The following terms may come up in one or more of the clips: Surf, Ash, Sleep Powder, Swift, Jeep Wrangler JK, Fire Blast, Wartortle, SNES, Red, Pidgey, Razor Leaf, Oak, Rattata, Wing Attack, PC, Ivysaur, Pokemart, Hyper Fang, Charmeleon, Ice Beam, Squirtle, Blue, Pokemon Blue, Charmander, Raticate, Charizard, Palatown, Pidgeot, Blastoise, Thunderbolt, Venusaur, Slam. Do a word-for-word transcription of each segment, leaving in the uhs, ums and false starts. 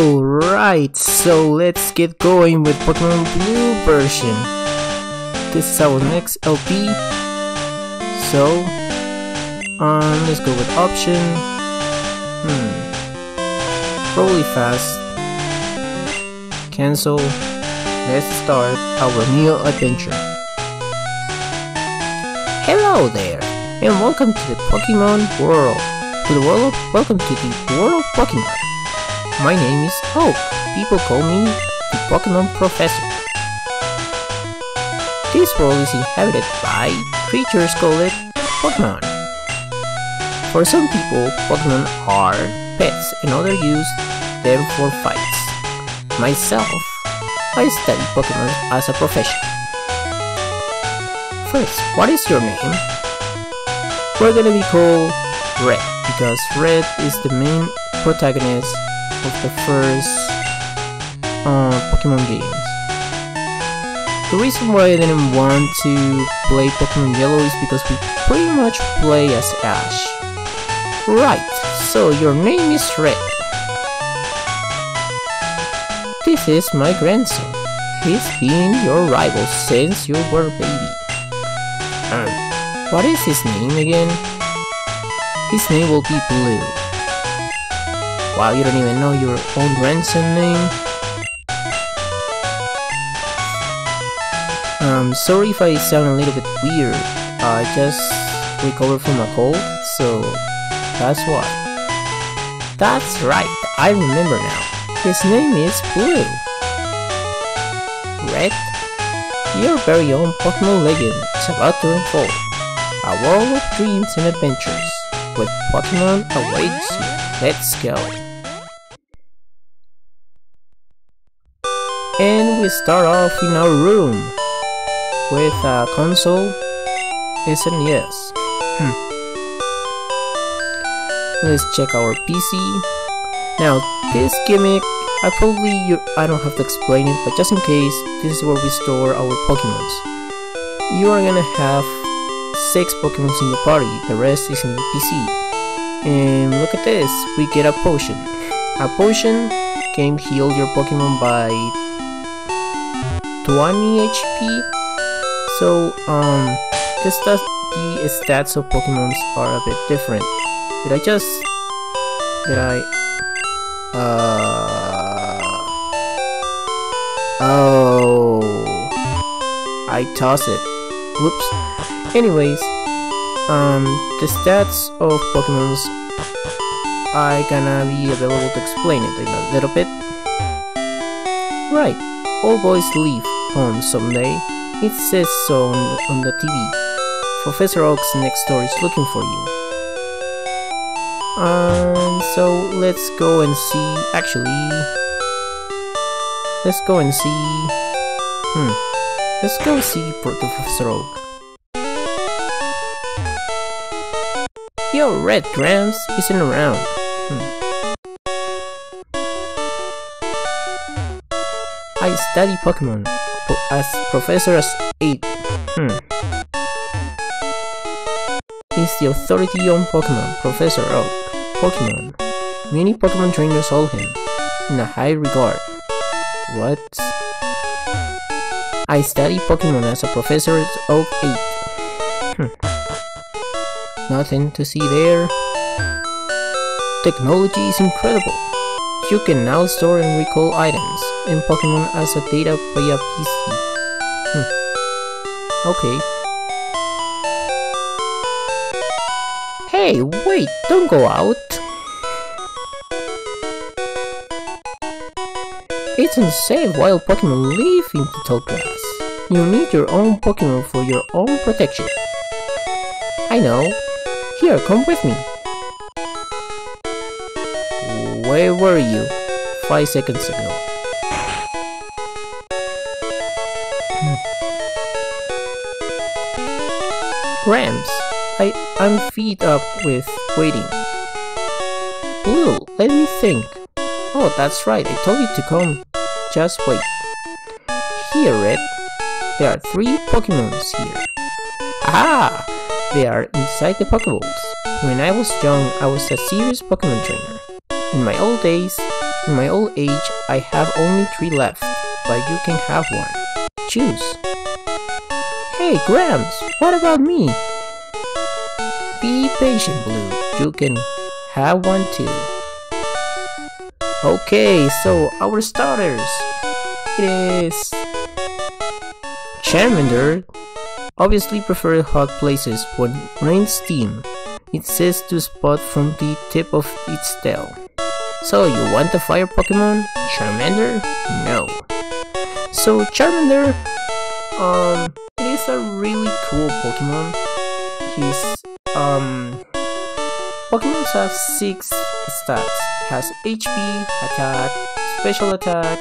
Alright, so let's get going with Pokemon Blue version. This is our next L P. So, um, let's go with option. Hmm. Probably fast. Cancel. Let's start our new adventure. Hello there, and welcome to the Pokemon world. To the world, of, welcome to the world of Pokemon. My name is Oak. People call me the Pokemon Professor. This world is inhabited by creatures called Pokemon. For some people, Pokemon are pets and others use them for fights. Myself, I study Pokemon as a profession. First, what is your name? We're gonna be called Red, because Red is the main protagonist of the first uh, Pokemon games. The reason why I didn't want to play Pokemon Yellow is because we pretty much play as Ash. Right, so your name is Red. This is my grandson. He's been your rival since you were a baby. Um, what is his name again? His name will be Blue. Wow, you don't even know your own grandson name. Um, sorry if I sound a little bit weird. I just recovered from a cold, so that's why. That's right, I remember now. His name is Blue. Red, your very own Pokemon legend is about to unfold. A world of dreams and adventures with Pokemon awaits you. Let's go. And we start off in our room with a console, S N E S. Hmm. Let's check our P C. Now this gimmick, I probably you, I don't have to explain it, but just in case, this is where we store our Pokemons. You are gonna have six Pokemons in the party, the rest is in the P C. And look at this, we get a potion. A potion can heal your Pokemon by twenty H P, so um, the stats, the stats of Pokemons are a bit different. Did I just, did I, uh, oh, I toss it, whoops. Anyways, um, the stats of Pokemons, I gonna be available to explain it in a little bit. Right, all boys leave home someday. It says so on the, on the T V. Professor Oak's next door is looking for you. Um, so let's go and see. Actually, let's go and see. Hmm. Let's go see Professor Oak. Yo, Red, Grams isn't around. Hmm. I study Pokemon. As Professor as eight. Hmm. Is the authority on Pokemon, Professor Oak. Pokemon. Many Pokemon trainers hold him in a high regard. What? I study Pokemon as a Professor as Oak eight. Hmm. Nothing to see there. Technology is incredible. You can now store and recall items in Pokemon as a data via P C. Hmm. Okay. Hey, wait, don't go out! It's unsafe wild Pokemon live in the tall grass. You need your own Pokemon for your own protection. I know. Here, come with me. Where were you five seconds ago? Hmm. Grams, I, I'm fed up with waiting. Blue, let me think. Oh, that's right, I told you to come. Just wait. Here, Red, there are three Pokemons here. Aha! They are inside the Pokeballs. When I was young, I was a serious Pokemon trainer. In my old days, In my old age, I have only three left, but you can have one. Choose. Hey, Grams, what about me? Be patient, Blue. You can have one too. Okay, so our starters. It is Charmander. Obviously prefers hot places when rains steam. It says to spot from the tip of its tail. So you want a fire Pokemon? Charmander? No. So Charmander, um, it is a really cool Pokemon. His um, Pokemons have six stats. Has H P, attack, special attack,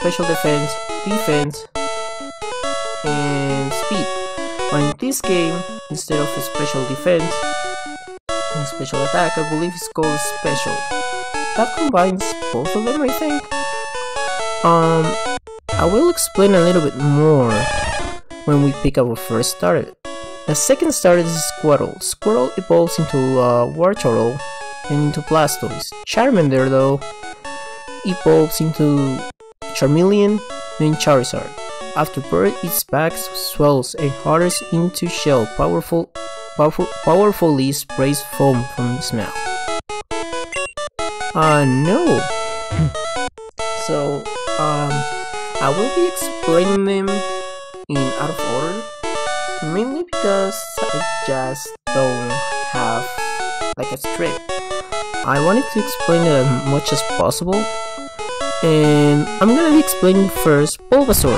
special defense, defense, and speed. But in this game, instead of a special defense and special attack, I believe it's called special. That combines both of them, I think. Um, I will explain a little bit more when we pick our first starter. The second starter is Squirtle. Squirtle evolves into uh, Wartortle and into Blastoise. Charmander, though, evolves into Charmeleon and Charizard. After birth, its back swells and hardens into shell. Powerful, powerful, powerfully sprays foam from its mouth. Ah, uh, no. So, um, I will be explaining them in out of order, mainly because I just don't have like a script. I wanted to explain it as much as possible, and I'm gonna be explaining first Bulbasaur,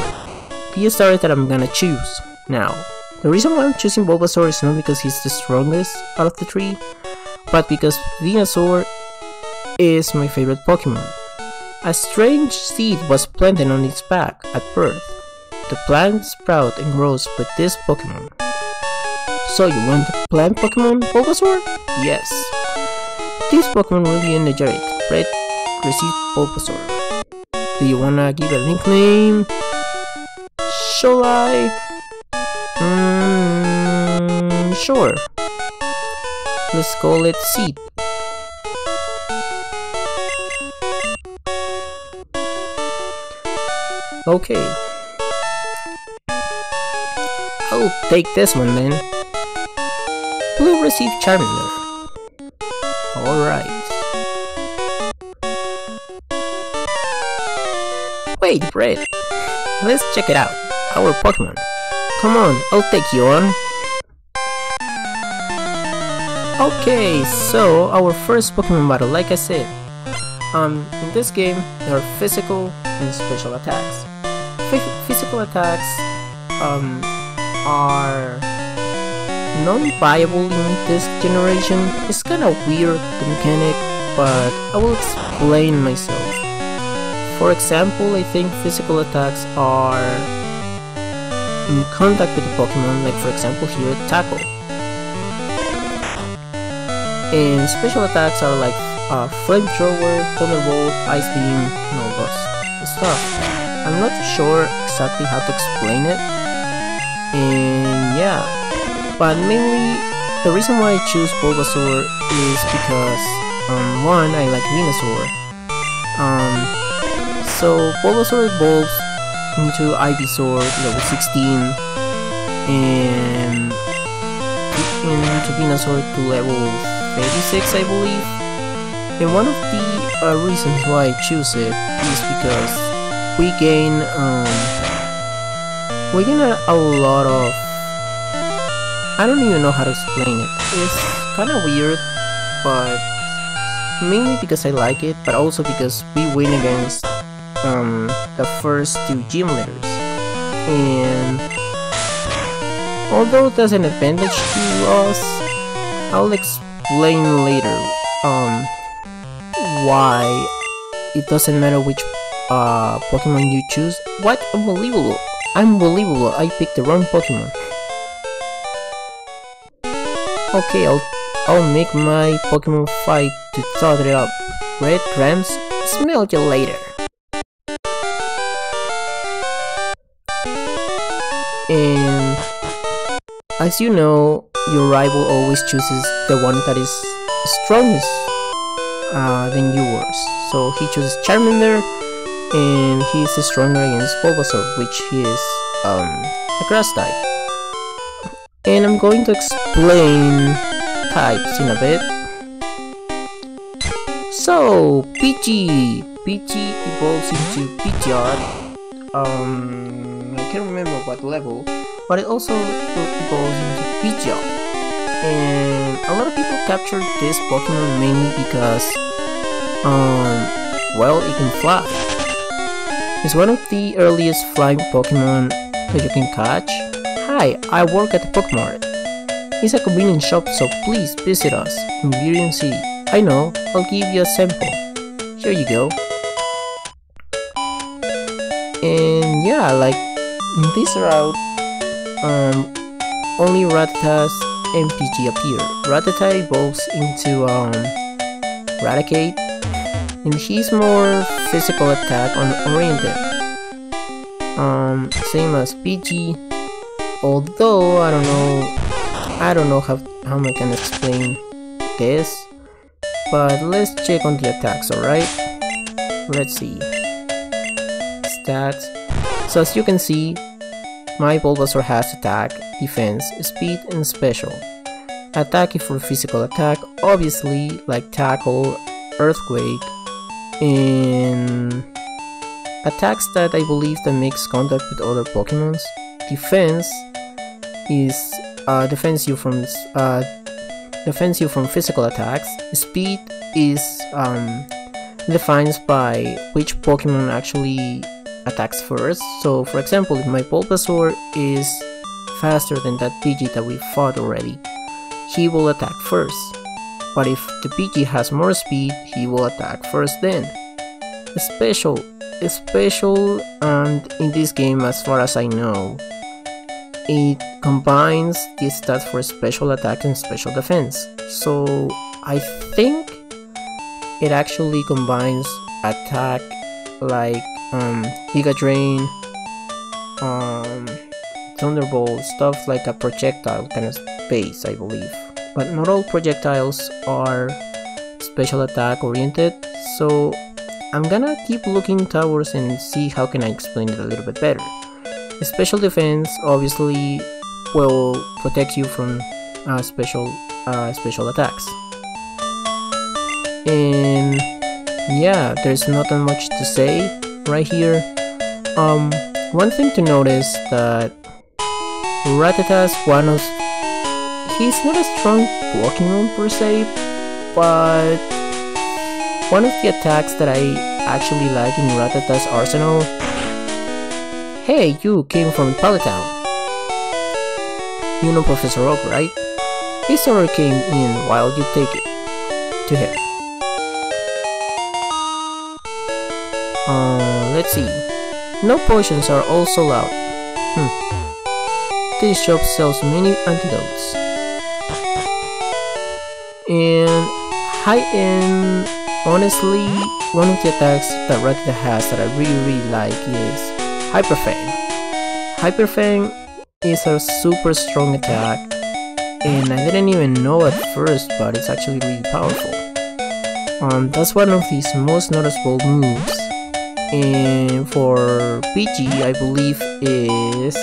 the starter that I'm gonna choose. Now, the reason why I'm choosing Bulbasaur is not because he's the strongest out of the three, but because Venusaur is my favorite Pokemon. A strange seed was planted on its back at birth. The plant sprouts and grows with this Pokemon. So you want the plant Pokemon Bulbasaur? Yes. This Pokemon will be energetic. Red receives Bulbasaur. Do you wanna give a nickname? Shall I? Mm, sure. Let's call it Seed. Okay. I'll take this one then. Blue receives Charmander. Alright. Wait, Red. Let's check it out. Our Pokemon. Come on, I'll take you on. Okay, so our first Pokemon battle, like I said. Um, in this game, there are physical and special attacks. F- physical attacks, um, are non-viable in this generation. It's kinda weird, the mechanic, but I will explain myself. For example, I think physical attacks are in contact with the Pokemon, like for example here, Tackle. And special attacks are like uh, Flamethrower, Thunderbolt, Ice Beam, and all those stuff. I'm not sure exactly how to explain it, and yeah. But mainly, the reason why I choose Bulbasaur is because, um, one, I like Venusaur. Um, so Bulbasaur evolves into Ivysaur level sixteen, and into Venusaur to level thirty-six, I believe. And one of the uh, reasons why I choose it is because we gain, um, we gain a, a lot of, I don't even know how to explain it. It's kinda weird, but mainly because I like it, but also because we win against um, the first two gym leaders. And although there's an advantage to us, I'll explain later um, why it doesn't matter which uh, Pokemon you choose. What? Unbelievable! Unbelievable! I picked the wrong Pokemon. Okay, I'll, I'll make my Pokemon fight to start it up. Red, Grams, smell you later. And as you know, your rival always chooses the one that is strongest. uh, than yours. So he chooses Charmander, and he is stronger against Bulbasaur, which he is um, a grass type. And I'm going to explain types in a bit. So, Pidgey! Pidgey evolves into Pidgeot. Um, I can't remember what level, but it also evolves into Pidgeot. And a lot of people captured this Pokemon mainly because, um, well, it can fly. It's one of the earliest flying Pokemon that you can catch. Hi, I work at the Pokemart. It's a convenience shop, so please visit us in Burian City. I know, I'll give you a sample. Here you go. And yeah, like, in this route, um, only Rattatas and Pidgey appear. Rattata evolves into um, Raticate, and he's more physical attack on oriented, um, same as Pidgey. Although I don't know, I don't know how how I can explain this, but let's check on the attacks. Alright, let's see stats. So as you can see, my Bulbasaur has attack, defense, speed, and special. Attack is for physical attack, obviously, like tackle, earthquake, and attacks that I believe that makes contact with other Pokemons. Defense is uh, defends you from uh, defends you from physical attacks. Speed is um, defined by which Pokemon actually attacks first. So, for example, if my Bulbasaur is faster than that Pidgey that we fought already, he will attack first. But if the Pidgey has more speed, he will attack first then. Special. Special, and in this game, as far as I know, it combines the stats for special attack and special defense. So, I think it actually combines attack like um, Giga Drain, um, Thunderbolt, stuff like a projectile kind of base, I believe. But not all projectiles are special attack oriented, so I'm gonna keep looking towards and see how can I explain it a little bit better. Special defense obviously will protect you from uh, special uh, special attacks. And yeah, there's not that much to say right here. Um, one thing to notice that Rattata's one of... he's not a strong Pokemon per se, but one of the attacks that I actually like in Rattata's arsenal... Hey, you came from Palatown. You know Professor Oak, right? This order came in while you take it to him. Uh, let's see. No potions are also allowed. Hmm. This shop sells many antidotes. And high-end, honestly, one of the attacks that Rattata has that I really really like is Hyper Fang. Hyper Fang is a super strong attack, and I didn't even know at first, but it's actually really powerful. Um, that's one of his most noticeable moves. And for Pidgey, I believe is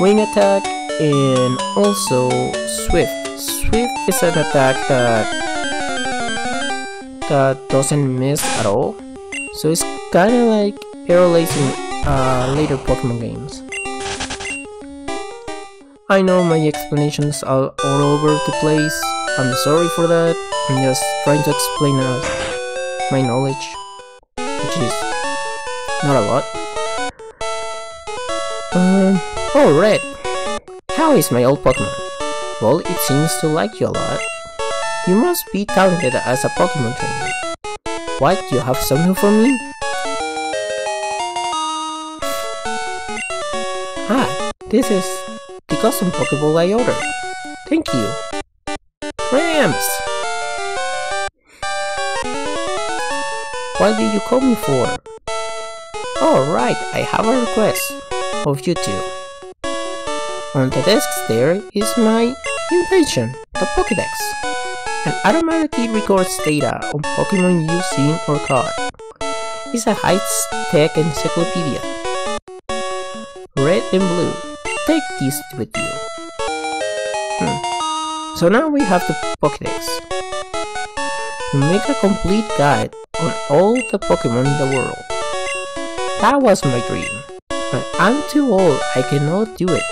Wing Attack and also Swift. Swift is an attack that that doesn't miss at all, so it's kind of like Aero Lace in uh, later Pokemon games. I know my explanations are all over the place. I'm sorry for that. I'm just trying to explain uh, my knowledge, which is not a lot. Um, oh, Red! How is my old Pokemon? Well, it seems to like you a lot. You must be talented as a Pokemon trainer. What, you have something for me? Ah, this is the custom Pokeball I ordered. Thank you. Rams! What did you call me for? Oh right, I have a request of you two. On the desk there is my invention, the Pokedex. and automatically records data on Pokemon you've seen or caught. It's a high-tech encyclopedia. Red and Blue, take these with you. Hmm. So now we have the Pokédex. Make a complete guide on all the Pokemon in the world. That was my dream, but I'm too old, I cannot do it.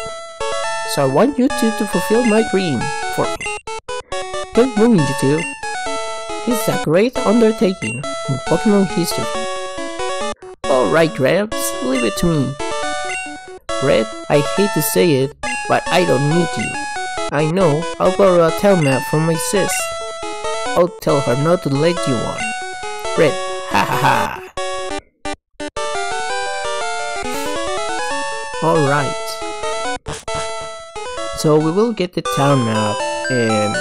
So I want you two to fulfill my dream for me. Good moving, you two. This is a great undertaking in Pokemon history. Alright, Gramps, leave it to me. Red, I hate to say it, but I don't need you. I know, I'll borrow a tile map from my sis. I'll tell her not to let you on. Red, ha ha ha. Alright. So we will get the town map and...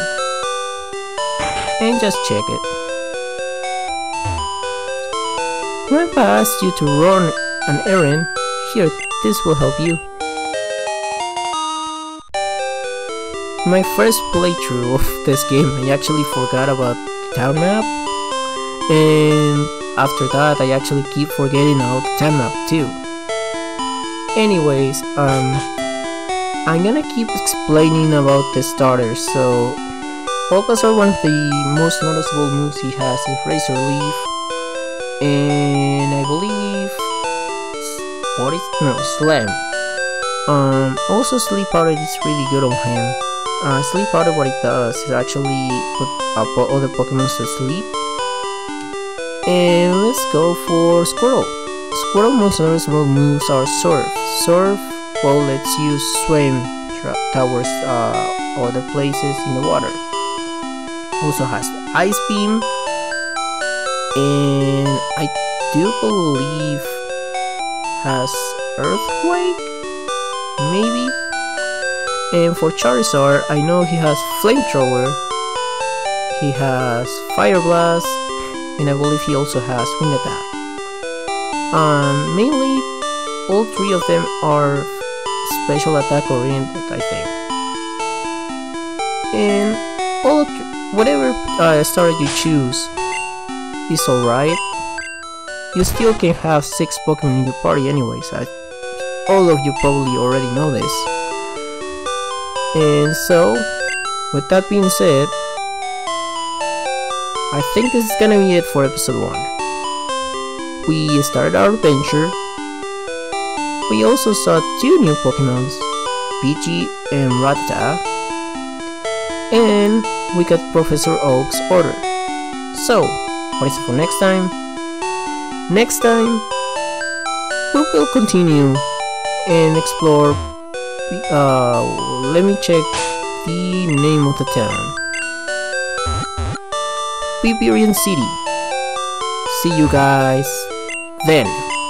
and just check it. Grandpa asked you to run an errand. Here, this will help you. My first playthrough of this game, I actually forgot about the town map, and after that I actually keep forgetting about the town map too. Anyways, um, I'm gonna keep explaining about the starters. So Bulbasaur, one of the most noticeable moves he has is Razor Leaf, and I believe, what is, no, Slam. Um, also Sleep Powder is really good on him. Uh, Sleep Powder, what it does is actually put up other Pokemon to sleep. And let's go for Squirtle. Squirtle's most noticeable moves are Surf. Surf, well, lets you swim towards uh, other places in the water. Also has Ice Beam. And I do believe has Earthquake? Maybe? And for Charizard, I know he has Flamethrower, he has Fire Blast, and I believe he also has Wing Attack. Um, mainly, all three of them are special attack oriented, I think. And all of whatever uh, star you choose is alright. You still can have six Pokemon in your party anyways. I, all of you probably already know this. And so, with that being said, I think this is gonna be it for episode one. We started our adventure. We also saw two new Pokemons, Pidgey and Rattata. And we got Professor Oak's order. So, what is it for next time? Next time, we will continue and explore. Uh, let me check the name of the town. Piperian City. See you guys then.